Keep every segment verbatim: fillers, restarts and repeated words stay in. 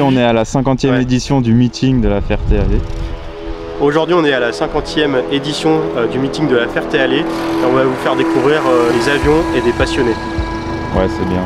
On est à la cinquantième ouais. édition du meeting de la Ferté-Alais. Aujourd'hui on est à la cinquantième édition euh, du meeting de la Ferté-Alais. On va vous faire découvrir euh, les avions et des passionnés. Ouais, c'est bien.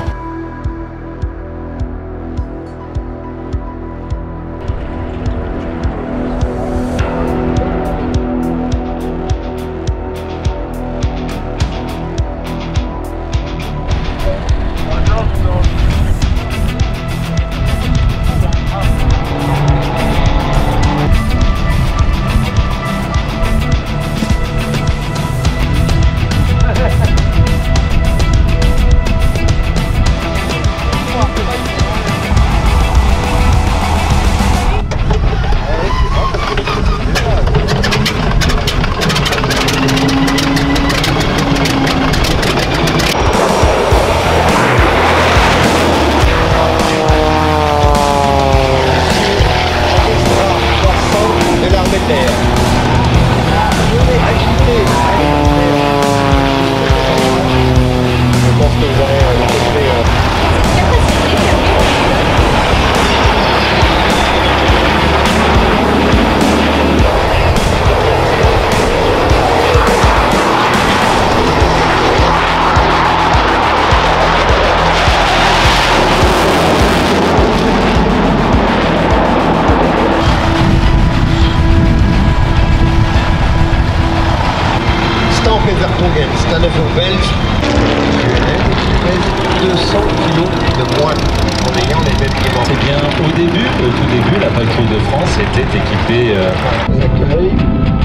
C'est un avion belge, qui pèse deux cents kilos de moins en ayant les mêmes éléments. C'est bien au début, au tout début, la Falcon de France était équipée. Euh... On accueille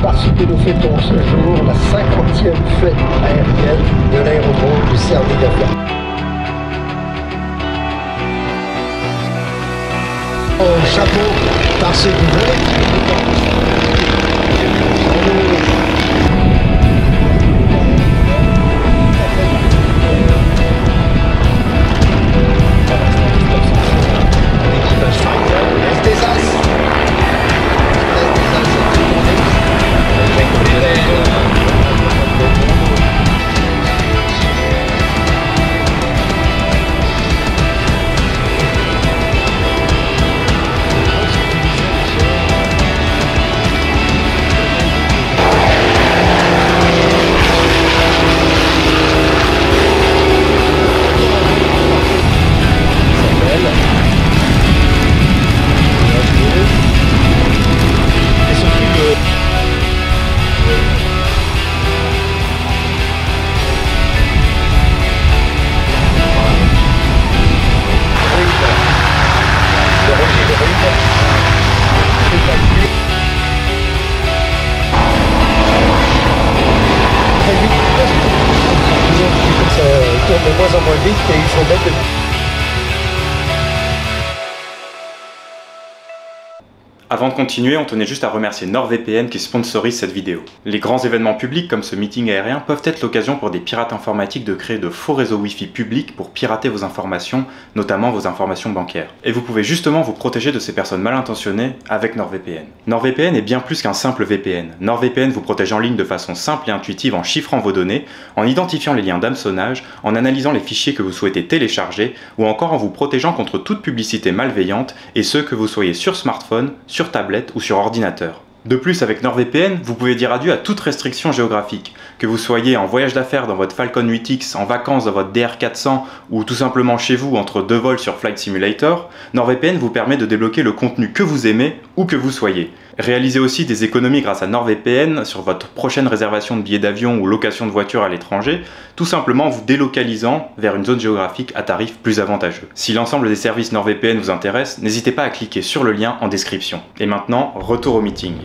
parce que nous fêtons ce jour la cinquantième fête aérienne de l'aérodrome de Cerny-la-Ferté-Alais. Au chapeau par ce niveau. De moins en moins vite et ils sont bêtes. Avant de continuer, on tenait juste à remercier NordVPN qui sponsorise cette vidéo. Les grands événements publics comme ce meeting aérien peuvent être l'occasion pour des pirates informatiques de créer de faux réseaux Wi-Fi publics pour pirater vos informations, notamment vos informations bancaires. Et vous pouvez justement vous protéger de ces personnes mal intentionnées avec NordVPN. NordVPN est bien plus qu'un simple V P N. NordVPN vous protège en ligne de façon simple et intuitive en chiffrant vos données, en identifiant les liens d'hameçonnage, en analysant les fichiers que vous souhaitez télécharger, ou encore en vous protégeant contre toute publicité malveillante, et ce que vous soyez sur smartphone, sur tablette ou sur ordinateur. De plus, avec NordVPN, vous pouvez dire adieu à toute restriction géographique. Que vous soyez en voyage d'affaires dans votre Falcon huit X, en vacances dans votre D R quatre cents ou tout simplement chez vous entre deux vols sur Flight Simulator, NordVPN vous permet de débloquer le contenu que vous aimez où que vous soyez. Réalisez aussi des économies grâce à NordVPN sur votre prochaine réservation de billets d'avion ou location de voiture à l'étranger, tout simplement en vous délocalisant vers une zone géographique à tarif plus avantageux. Si l'ensemble des services NordVPN vous intéresse, n'hésitez pas à cliquer sur le lien en description. Et maintenant, retour au meeting.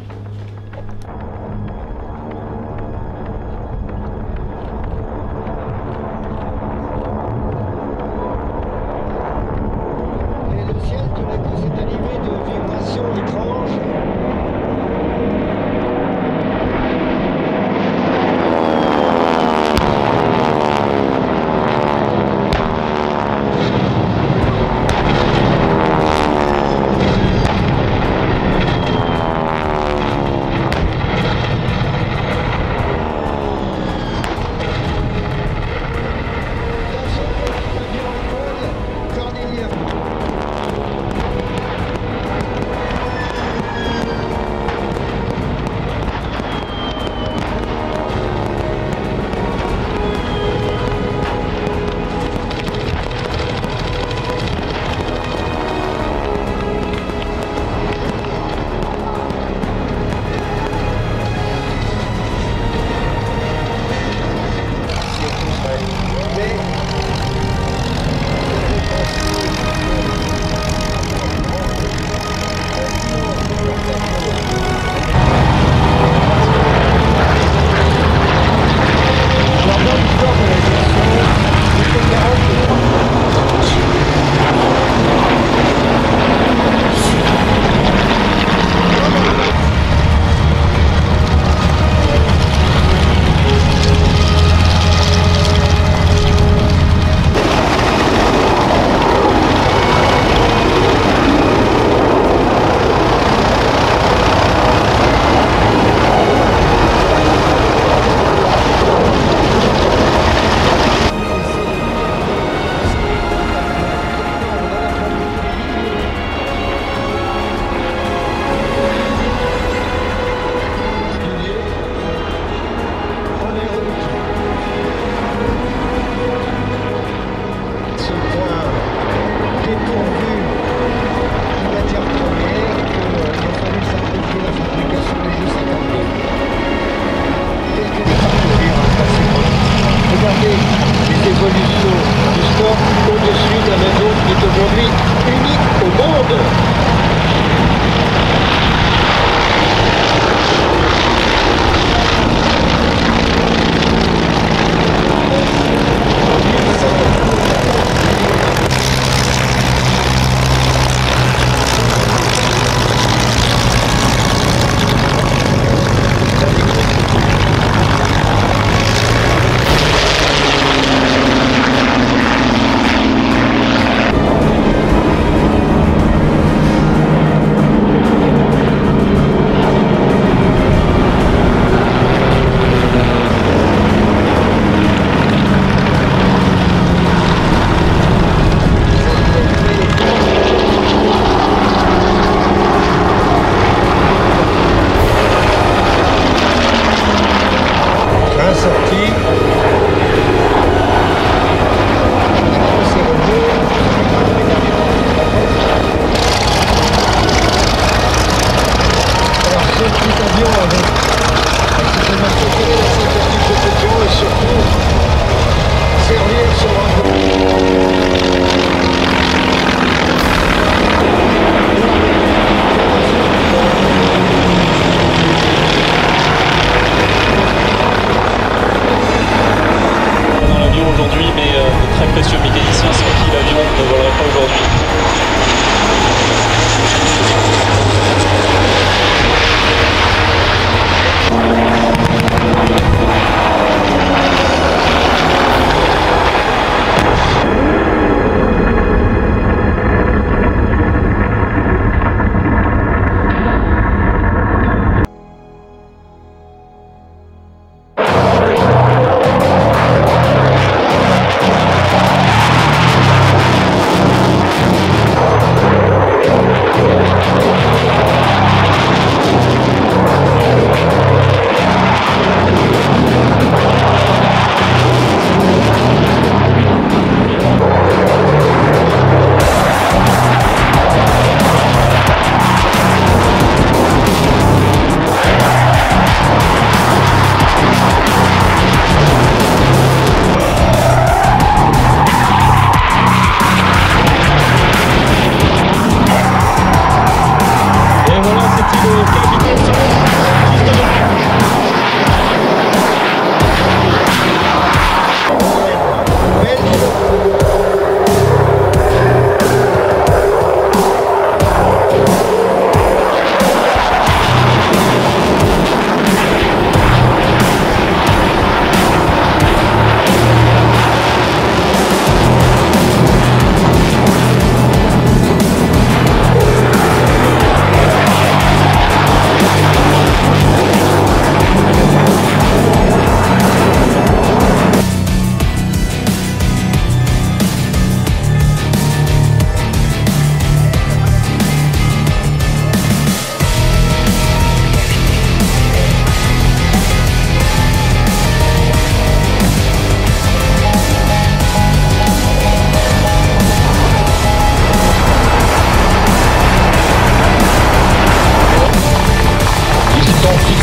voilà, c'était le capitaine sur juste devant.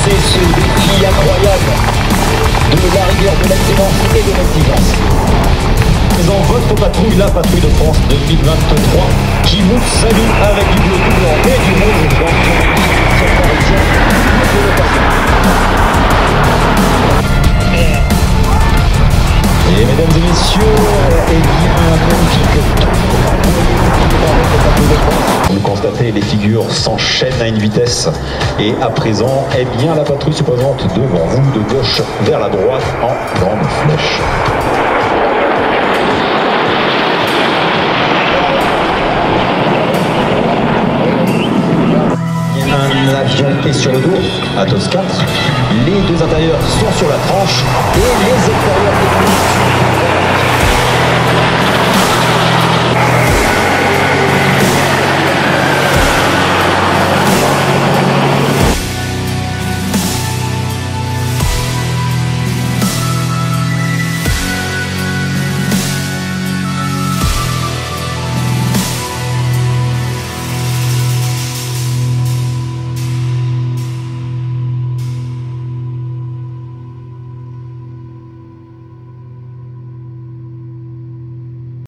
Ce défi incroyable de la rigueur, de l'excellence et de l'exigence. Présent votre patrouille, la patrouille de France deux mille vingt-trois, qui vous salue avec du bleu, du blanc et du rouge dans cette connexion de l'occasion. Et mesdames et messieurs, et bien magnifique temps. Vous constatez, les figures s'enchaînent à une vitesse. Et à présent, eh bien, la patrouille se présente devant vous, de gauche vers la droite, en grande flèche. Un avion est sur le dos, Atos quatre. Les deux intérieurs sont sur la tranche et les extérieurs techniques.